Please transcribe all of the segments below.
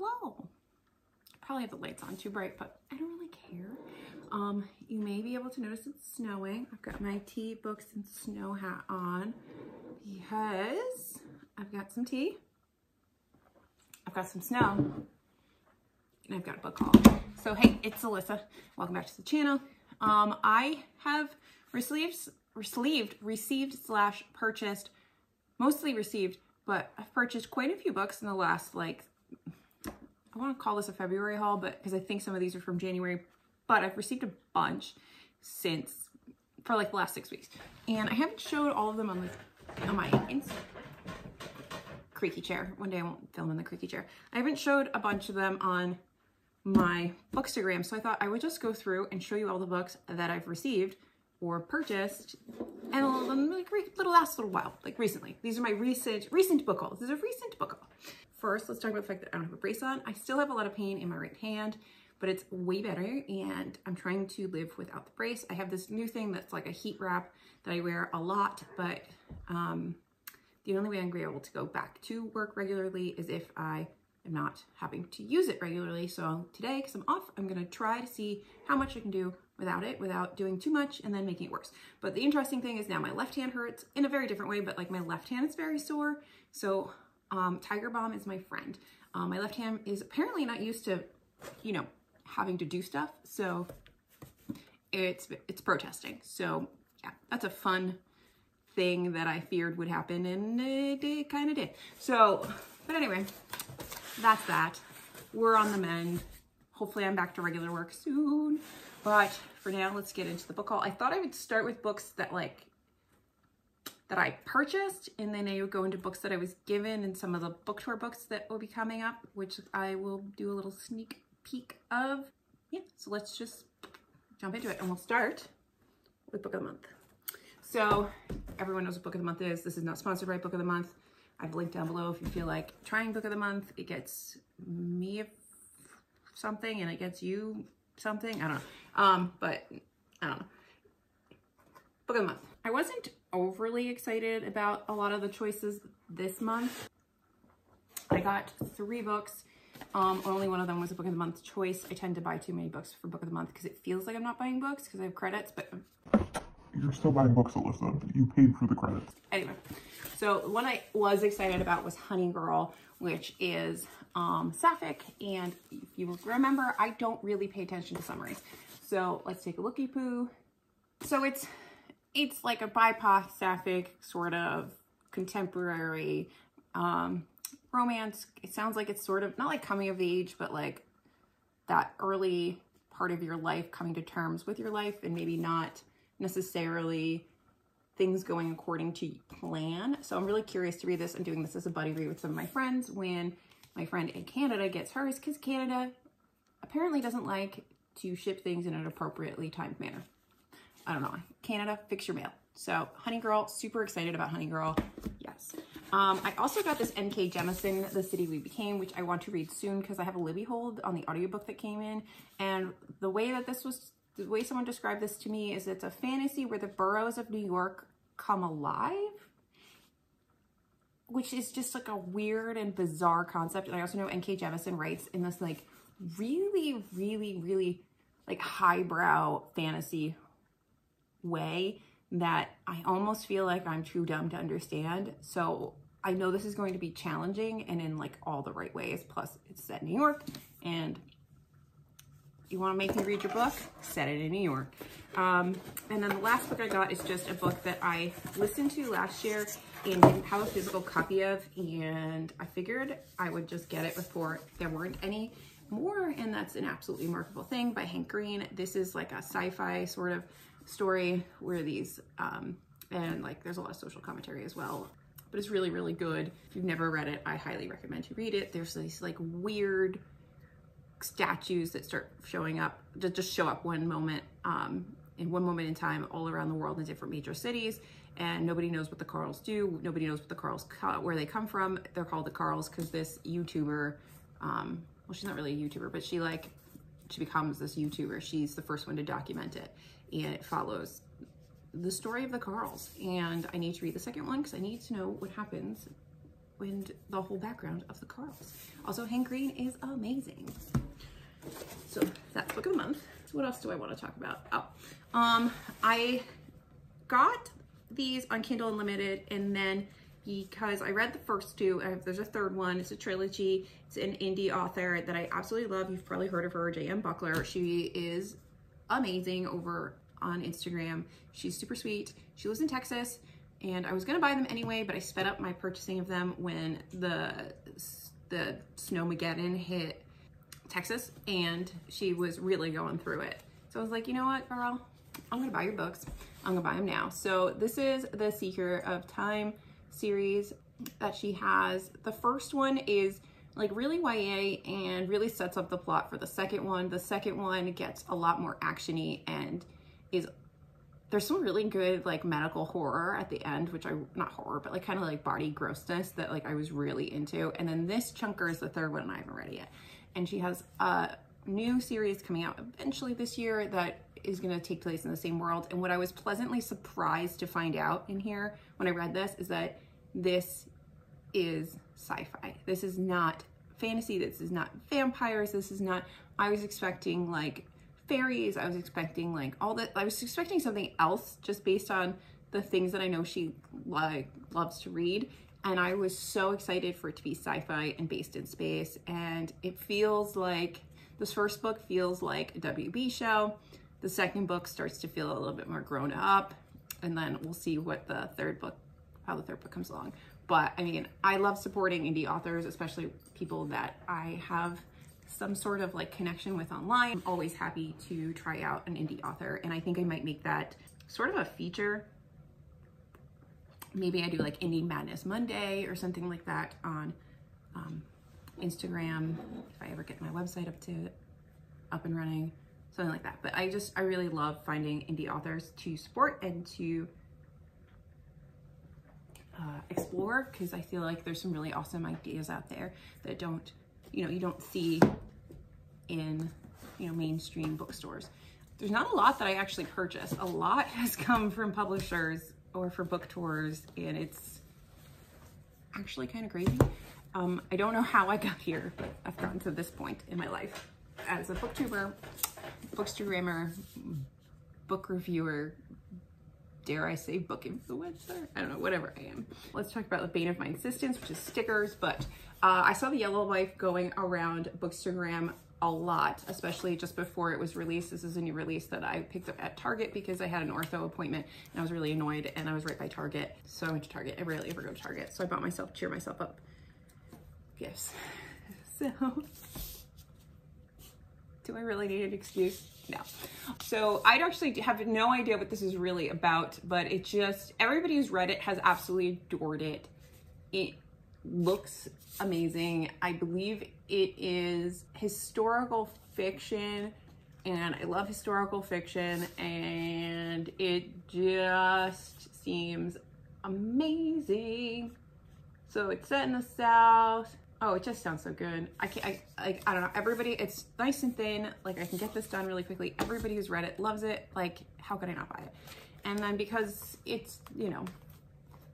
Hello. Probably have the lights on too bright, but I don't really care. You may be able to notice it's snowing. I've got my tea, books, and snow hat on because I've got some tea, I've got some snow, and I've got a book haul. So hey, it's Alyssa. Welcome back to the channel. I have received, but I've purchased quite a few books in the last, like, I want to call this a February haul, but because I think some of these are from January, but I've received a bunch since, for like the last 6 weeks. And I haven't showed all of them on my Instagram. Creaky chair. One day I won't film in the creaky chair. I haven't showed a bunch of them on my Bookstagram, so I thought I would just go through and show you all the books that I've received or purchased and a little last little while, like recently. These are my recent book hauls. This is a recent book haul. First, let's talk about the fact that I don't have a brace on. I still have a lot of pain in my right hand, but it's way better, and I'm trying to live without the brace. I have this new thing that's like a heat wrap that I wear a lot, but the only way I'm going to be able to go back to work regularly is if I am not having to use it regularly. So today, because I'm off, I'm going to try to see how much I can do without it, without doing too much and then making it worse. But the interesting thing is now my left hand hurts in a very different way, but like my left hand is very sore. So Tiger Balm is my friend. My left hand is apparently not used to, you know, having to do stuff. So it's protesting. So yeah, that's a fun thing that I feared would happen, and it kind of did. So, but anyway, that's that. We're on the mend. Hopefully I'm back to regular work soon, but for now, let's get into the book haul. I thought I would start with books that that I purchased, and then I would go into books that I was given and some of the book tour books that will be coming up, which I will do a little sneak peek of. Yeah, so let's just jump into it, and we'll start with Book of the Month. So everyone knows what Book of the Month is. This is not sponsored by Book of the Month. I've linked down below if you feel like trying Book of the Month. It gets me something and it gets you something. I don't know. But I don't know. Book of the Month. I wasn't overly excited about a lot of the choices this month. I got 3 books. Only one of them was a Book of the Month choice. I tend to buy too many books for Book of the Month because it feels like I'm not buying books because I have credits, but you're still buying books, Alyssa. You paid for the credits. Anyway, so one I was excited about was Honey Girl, which is sapphic. And if you remember, I don't really pay attention to summaries. So let's take a looky-poo. So it's like a BIPOC sapphic sort of contemporary romance. It sounds like it's sort of not like coming of age, but like that early part of your life, coming to terms with your life, and maybe not necessarily things going according to plan. So I'm really curious to read this. I'm doing this as a buddy read with some of my friends when my friend in Canada gets hers, because Canada apparently doesn't like to ship things in an appropriately timed manner. I don't know. Canada, fix your mail. So Honey Girl, super excited about Honey Girl. Yes. I also got this N.K. Jemisin, The City We Became, which I want to read soon because I have a Libby hold on the audiobook that came in. And the way that this was, the way someone described this to me is it's a fantasy where the boroughs of New York come alive, which is just like a weird and bizarre concept. And I also know N.K. Jemisin writes in this like really, really, really like highbrow fantasy way that I almost feel like I'm too dumb to understand. So I know this is going to be challenging and in like all the right ways. Plus it's set in New York, and you want to make me read your book? Set it in New York. And then the last book I got is just a book that I listened to last year and didn't have a physical copy of, and I figured I would just get it before there weren't any more, and that's An Absolutely Remarkable Thing by Hank Green. This is like a sci-fi sort of story where these, and like there's a lot of social commentary as well, but it's really, really good. If you've never read it, I highly recommend you read it. There's these like weird statues that start showing up, that just show up one moment in time all around the world in different major cities, and nobody knows what the Carls do. Nobody knows what the Carls, where they come from. They're called the Carls because this YouTuber, well, she's not really a YouTuber, but she becomes this YouTuber. She's the first one to document it, and it follows the story of the Carls. And I need to read the second one because I need to know what happens and the whole background of the Carls. Also, Hank Green is amazing. So that's Book of the Month. What else do I want to talk about? Oh, I got these on Kindle Unlimited, and then because I read the first two, there's a third one. It's a trilogy. It's an indie author that I absolutely love. You've probably heard of her, J.M. Buckler. She is amazing over on Instagram. She's super sweet. She lives in Texas, and I was gonna buy them anyway, but I sped up my purchasing of them when the Snowmageddon hit Texas, and she was really going through it. So I was like, you know what, girl? I'm gonna buy your books. I'm gonna buy them now. So this is the Seeker of Time series that she has. The first one is like really YA and really sets up the plot for the second one. The second one gets a lot more actiony, and there's some really good like medical horror at the end, which not horror, but like kind of like body grossness that like I was really into. And then this chunker is the third one, and I haven't read it yet. And she has a new series coming out eventually this year that is going to take place in the same world. And what I was pleasantly surprised to find out in here when I read this is that this is sci-fi. This is not fantasy. This is not vampires. This is not, I was expecting like fairies. I was expecting like all that. I was expecting something else just based on the things that I know she like loves to read. And I was so excited for it to be sci-fi and based in space. And it feels like this first book feels like a WB show. The second book starts to feel a little bit more grown up, and then we'll see what the third book, how the third book comes along. But I mean, I love supporting indie authors, especially people that I have some sort of like connection with online. I'm always happy to try out an indie author, and I think I might make that sort of a feature. Maybe I do like Indie Madness Monday or something like that on Instagram, if I ever get my website up and running. Something like that. But I really love finding indie authors to support and to explore, because I feel like there's some really awesome ideas out there that don't, you don't see in, mainstream bookstores. There's not a lot that I actually purchase. A lot has come from publishers or for book tours, and it's actually kind of crazy. I don't know how I got here, but I've gotten to this point in my life as a booktuber, bookstagrammer, book reviewer, dare I say book influencer? I don't know, whatever I am. Let's talk about the bane of my existence, which is stickers. But I saw The Yellow Wife going around Bookstagram a lot, especially just before it was released. This is a new release that I picked up at Target because I had an ortho appointment and I was really annoyed, and I was right by Target. So I went to Target. I rarely ever go to Target. So I bought myself, cheer myself up, gifts. So... do I really need an excuse? No. So I actually have no idea what this is really about, but it just, everybody who's read it has absolutely adored it. It looks amazing. I believe it is historical fiction, and I love historical fiction, and it just seems amazing. So it's set in the South. Oh, it just sounds so good. I don't know, everybody, it's nice and thin. Like, I can get this done really quickly. Everybody who's read it loves it. Like, how could I not buy it? And then because it's,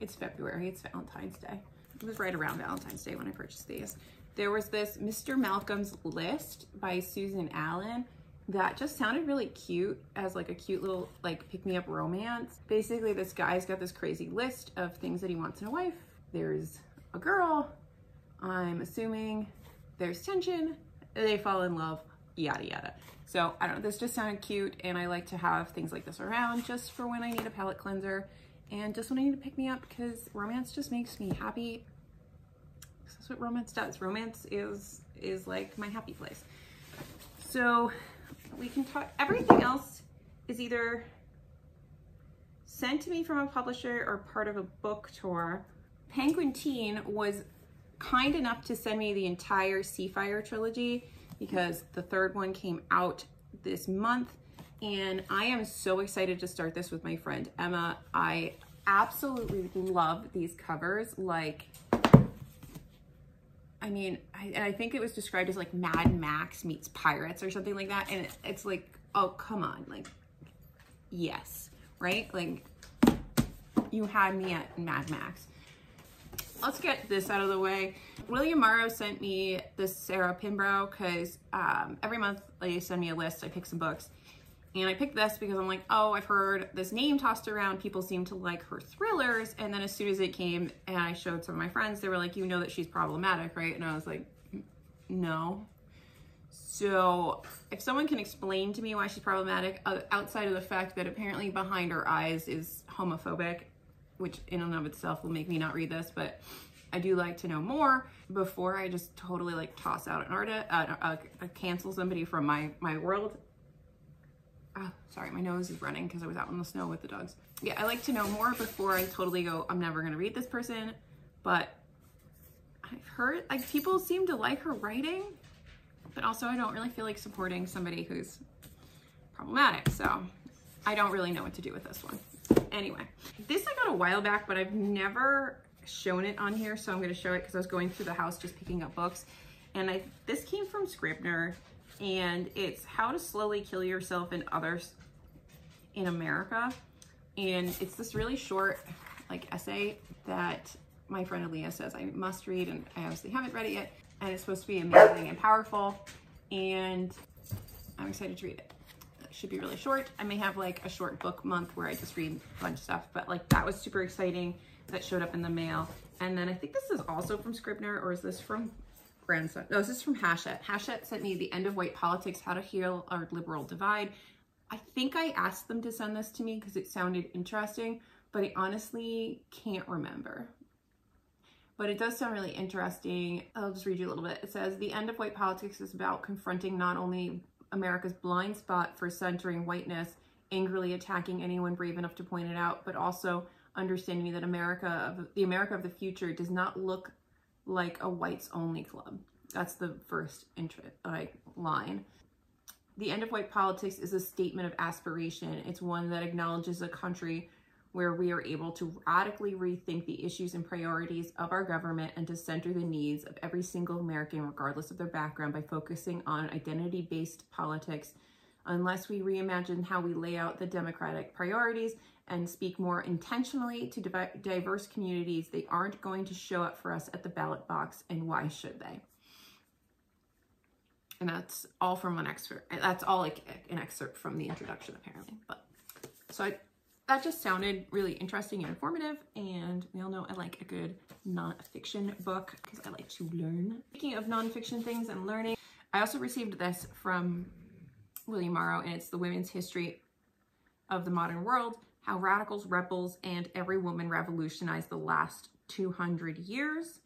it's February, it's Valentine's Day. It was right around Valentine's Day when I purchased these. There was this Mr. Malcolm's List by Susan Allen that just sounded really cute as like a cute little like pick-me-up romance. Basically, this guy's got this crazy list of things that he wants in a wife. There's a girl. I'm assuming there's tension, they fall in love, yada yada. So I don't know, this just sounded cute, and I like to have things like this around just for when I need a palette cleanser and just when I need to pick me up, because romance just makes me happy. That's what romance does. Romance is like my happy place. So we can talk, everything else is either sent to me from a publisher or part of a book tour. Penguin Teen was kind enough to send me the entire Seafire trilogy because the third one came out this month, and I am so excited to start this with my friend Emma. I absolutely love these covers. Like, I mean, I think it was described as like Mad Max meets Pirates or something like that, and it's like, oh, come on, like, yes, right? Like, you had me at Mad Max. Let's get this out of the way. William Morrow sent me this Sarah Pinborough because every month they send me a list. I pick some books. And I picked this because I'm like, oh, I've heard this name tossed around. People seem to like her thrillers. And then as soon as it came and I showed some of my friends, they were like, you know that she's problematic, right? And I was like, no. So if someone can explain to me why she's problematic, outside of the fact that apparently behind her eyes is homophobic, which in and of itself will make me not read this, but I do like to know more before I just totally like toss out an artist, cancel somebody from my world. Sorry, my nose is running because I was out in the snow with the dogs. Yeah, I like to know more before I totally go, I'm never going to read this person, but I've heard like people seem to like her writing, but also I don't really feel like supporting somebody who's problematic. So I don't really know what to do with this one. Anyway, this I got a while back, but I've never shown it on here. So I'm going to show it because I was going through the house just picking up books. And this came from Scribner. And it's How to Slowly Kill Yourself and Others in America. And it's this really short like essay that my friend Aaliyah says I must read, and I obviously haven't read it yet. And it's supposed to be amazing and powerful. And I'm excited to read it. It should be really short. I may have like a short book month where I just read a bunch of stuff, but like that was super exciting. That showed up in the mail. And then I think this is also from Scribner, or is this from Grandson? No, this is from Hachette. Hachette sent me The End of White Politics, How to Heal Our Liberal Divide. I think I asked them to send this to me because it sounded interesting, but I honestly can't remember. But it does sound really interesting. I'll just read you a little bit. It says, The End of White Politics is about confronting not only America's blind spot for centering whiteness, angrily attacking anyone brave enough to point it out, but also understanding that the America of the future does not look like a whites only club. That's the first line. The End of White Politics is a statement of aspiration. It's one that acknowledges a country where we are able to radically rethink the issues and priorities of our government and to center the needs of every single American, regardless of their background, by focusing on identity-based politics. Unless we reimagine how we lay out the democratic priorities and speak more intentionally to diverse communities, they aren't going to show up for us at the ballot box, and why should they? And that's all from an excerpt. That's all like an excerpt from the introduction, apparently. But so that just sounded really interesting and informative, and we all know I like a good nonfiction book because I like to learn. Speaking of nonfiction things and learning, I also received this from William Morrow, and it's The Women's History of the Modern World, How Radicals, Rebels, and Every Woman Revolutionized the Last 200 Years,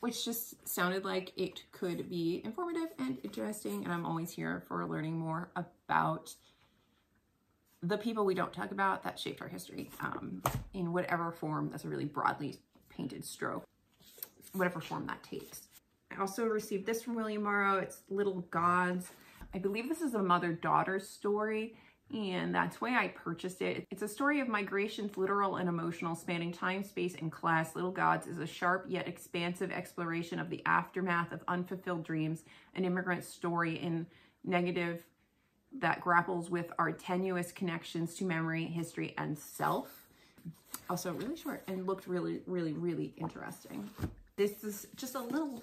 which just sounded like it could be informative and interesting, and I'm always here for learning more about the people we don't talk about that shaped our history in whatever form. That's a really broadly painted stroke, whatever form that takes. I also received this from William Morrow. It's Little Gods. I believe this is a mother-daughter story, and that's why I purchased it. It's a story of migrations, literal and emotional, spanning time, space, and class. Little Gods is a sharp yet expansive exploration of the aftermath of unfulfilled dreams, an immigrant story in negative that grapples with our tenuous connections to memory, history, and self. Also really short and looked really, really, really interesting. This is just a little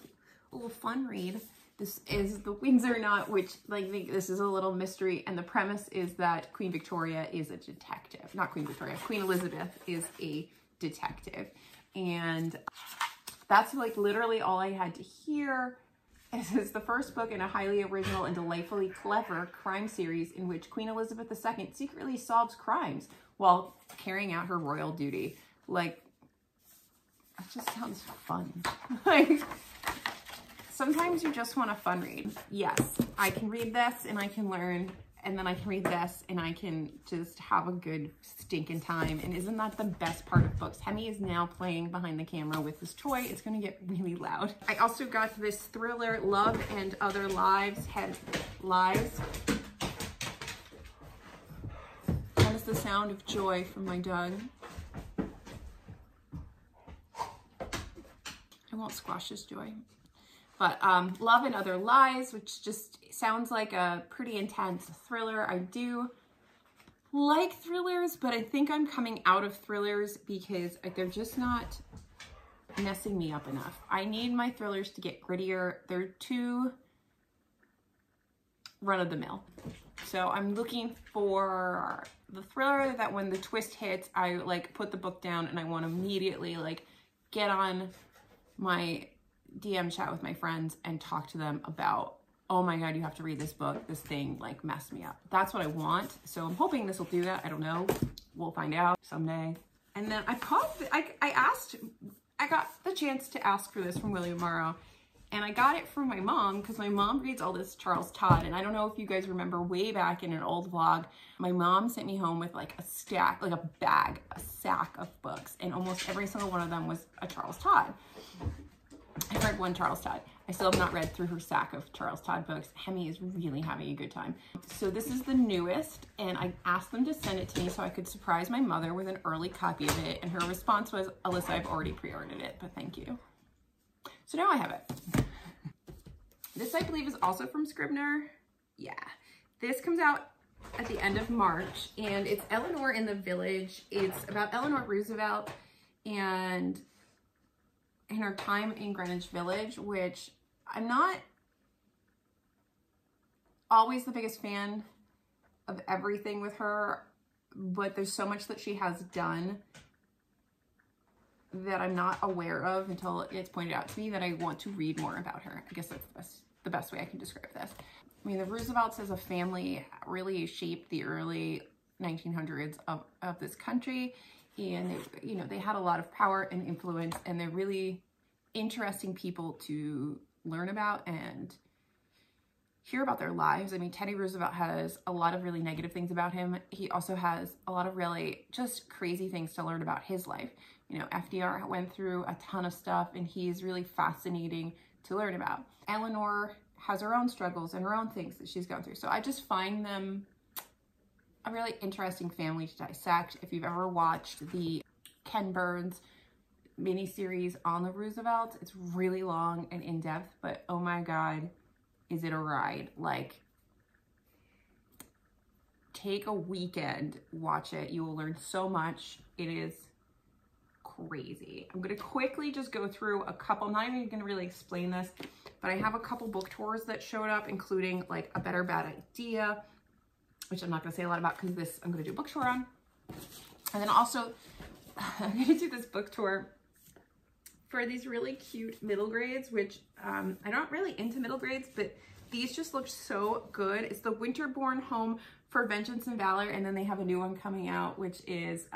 fun read. This is The Windsor Knot, which this is a little mystery, and the premise is that Queen Victoria is a detective. Not Queen Victoria, Queen Elizabeth is a detective. And that's like literally all I had to hear. This is the first book in a highly original and delightfully clever crime series in which Queen Elizabeth II secretly solves crimes while carrying out her royal duty. Like, that just sounds fun. Like, sometimes you just want a fun read. Yes, I can read this and I can learn, and then I can read this and I can just have a good stinking time. And isn't that the best part of books? Hemi is now playing behind the camera with his toy. It's gonna get really loud. I also got this thriller, Love and Other Lies. That is the sound of joy from my dog. I won't squash his joy. But Love and Other Lies, which just sounds like a pretty intense thriller. I do like thrillers, but I think I'm coming out of thrillers because they're just not messing me up enough. I need my thrillers to get grittier. They're too run-of-the-mill. So I'm looking for the thriller that when the twist hits, I like put the book down and I want to immediately like get on my DM chat with my friends and talk to them about, oh my God, you have to read this book. This thing like messed me up. That's what I want. So I'm hoping this will do that. I don't know. We'll find out someday. And then I probably, I got the chance to ask for this from William Morrow. And I got it from my mom because my mom reads all this Charles Todd. And I don't know if you guys remember way back in an old vlog, my mom sent me home with like a stack, like a bag, a sack of books. And almost every single one of them was a Charles Todd. I've read one Charles Todd. I still have not read through her sack of Charles Todd books. Hemi is really having a good time. So this is the newest, and I asked them to send it to me so I could surprise my mother with an early copy of it. And her response was, Alyssa, I've already pre-ordered it, but thank you. So now I have it. This I believe is also from Scribner. Yeah. This comes out at the end of March and it's Eleanor in the Village. It's about Eleanor Roosevelt and her time in Greenwich Village, which I'm not always the biggest fan of everything with her, but there's so much that she has done that I'm not aware of until it's pointed out to me that I want to read more about her. I guess that's the best way I can describe this. I mean, the Roosevelts as a family really shaped the early 1900s of this country. And, you know, they had a lot of power and influence, and they're really interesting people to learn about and hear about their lives. I mean, Teddy Roosevelt has a lot of really negative things about him. He also has a lot of really just crazy things to learn about his life. You know, FDR went through a ton of stuff and he's really fascinating to learn about. Eleanor has her own struggles and her own things that she's gone through. So I just find them a really interesting family to dissect. If you've ever watched the Ken Burns miniseries on the Roosevelts, it's really long and in-depth, but oh my God, is it a ride. Like, take a weekend, watch it. You will learn so much. It is crazy. I'm going to quickly just go through a couple. I'm not even going to really explain this, but I have a couple book tours that showed up, including like A Better Bad Idea, which I'm not going to say a lot about because this I'm going to do a book tour on. And then also I'm going to do this book tour for these really cute middle grades, which I'm not really into middle grades, but these just look so good. It's The Winterborn Home for Vengeance and Valor. And then they have a new one coming out, which is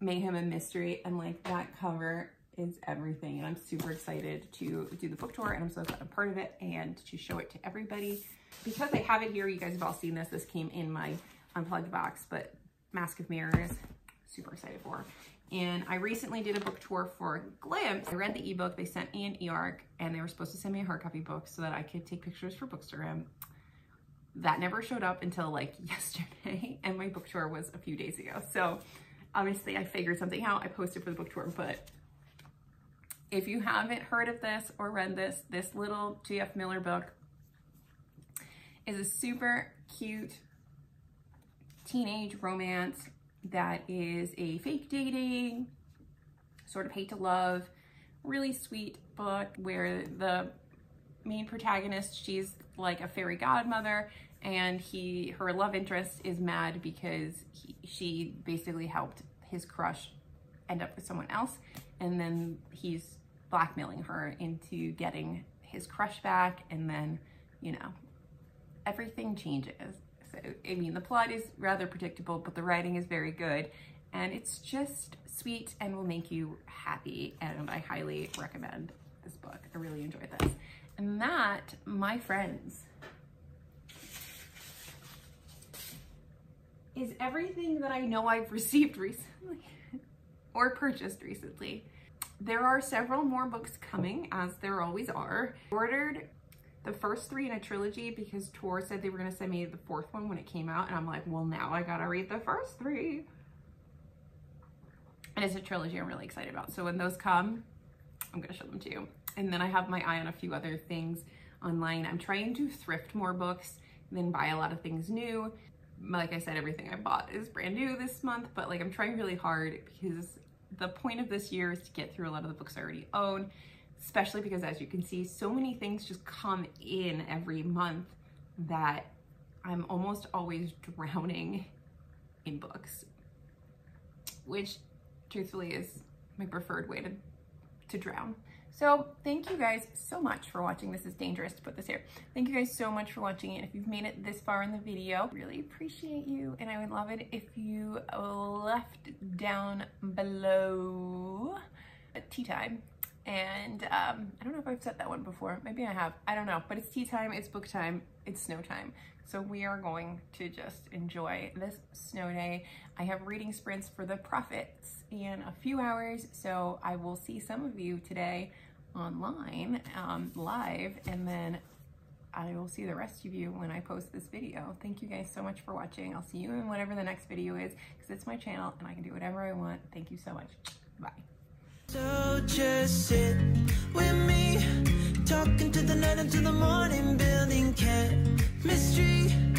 Mayhem and Mystery. And like that cover is everything. And I'm super excited to do the book tour and I'm so glad I'm part of it and to show it to everybody. Because I have it here, you guys have all seen this. This came in my unplugged box, but Mask of Mirrors, super excited for. And I recently did a book tour for Glimpse. I read the ebook, they sent me an e-arc, and they were supposed to send me a hard copy book so that I could take pictures for Bookstagram. That never showed up until like yesterday, and my book tour was a few days ago. So obviously I figured something out, I posted for the book tour, but if you haven't heard of this or read this, this little G.F. Miller book is a super cute teenage romance that is a fake dating, sort of hate to love, really sweet book where the main protagonist, she's like a fairy godmother and her love interest is mad because she basically helped his crush end up with someone else. And then he's blackmailing her into getting his crush back. And then, you know, everything changes. So, I mean, the plot is rather predictable, but the writing is very good. And it's just sweet and will make you happy. And I highly recommend this book. I really enjoyed this. And that, my friends, is everything that I know I've received recently or purchased recently. There are several more books coming, as there always are. I ordered the first three in a trilogy because Tor said they were going to send me the fourth one when it came out, and I'm like, well, now I gotta read the first three. And it's a trilogy I'm really excited about. So when those come, I'm gonna show them to you. And then I have my eye on a few other things online. I'm trying to thrift more books than buy a lot of things new. like I said, everything I bought is brand new this month, but like I'm trying really hard because the point of this year is to get through a lot of the books I already own, especially because as you can see, so many things just come in every month that I'm almost always drowning in books, which truthfully is my preferred way to drown. So thank you guys so much for watching. This is dangerous to put this here. Thank you guys so much for watching it. If you've made it this far in the video, really appreciate you. And I would love it if you left down below at tea time. And I don't know if I've said that one before. Maybe I have, I don't know. But it's tea time, it's book time, it's snow time. So we are going to just enjoy this snow day. I have reading sprints for the prophets in a few hours, so I will see some of you today online, live, and then I will see the rest of you when I post this video. Thank you guys so much for watching. I'll see you in whatever the next video is, because it's my channel and I can do whatever I want. Thank you so much. Bye. So just sit with me, talking to the night until the morning, building chemistry.